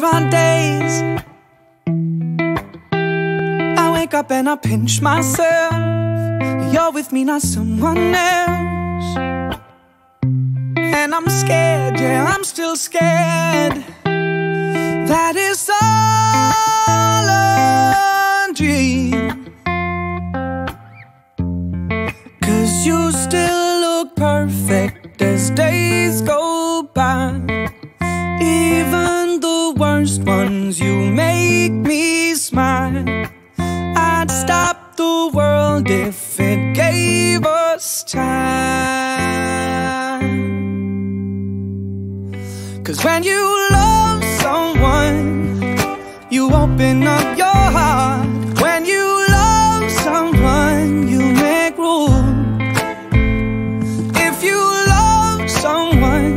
there are days I wake up and I pinch myself. You're with me, not someone else. And I'm scared, yeah, I'm still scared. That is all a dream. 'Cause you still look perfect as days go by. Even the worst ones, you make me smile. I'd stop the world if it gave us time. 'Cause when you love someone, you open up your heart. When you love someone, you make room. If you love someone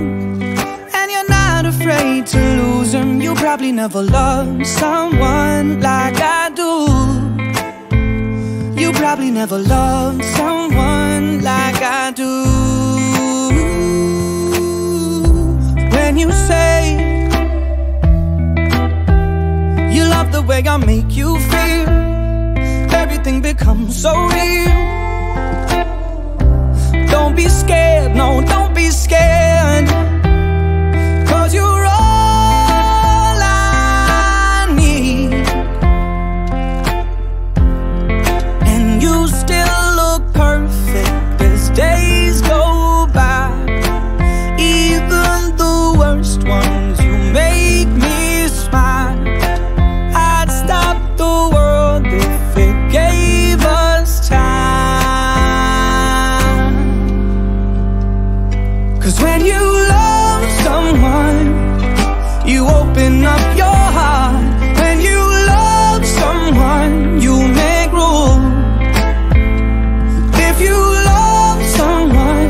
and you're not afraid to lose them, you probably never loved someone like I do. You probably never loved someone like I do. When you say the way I make you feel, everything becomes so real. Don't be scared, no, don't be scared, 'cause you're all I need. And you still look perfect as days go by. Even the worst ones, you make me smile. When you love someone, you open up your heart. When you love someone, you make room. If you love someone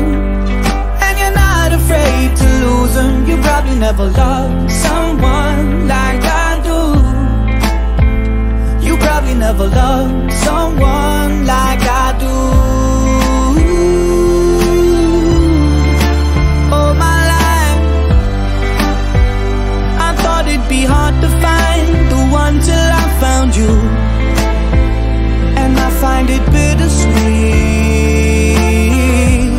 and you're not afraid to lose them, you probably never loved someone like I do. You probably never loved someone like I do. Hard to find the one till I found you, and I find it bittersweet,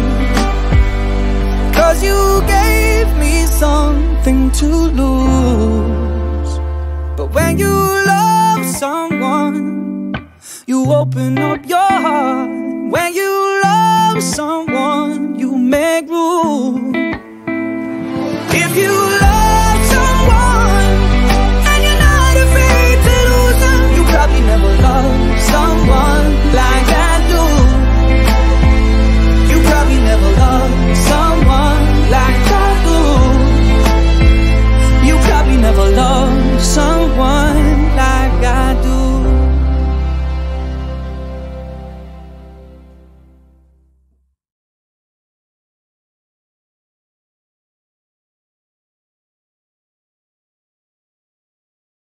'cause you gave me something to lose. But when you love someone, you open up your heart. When you love someone, you make room.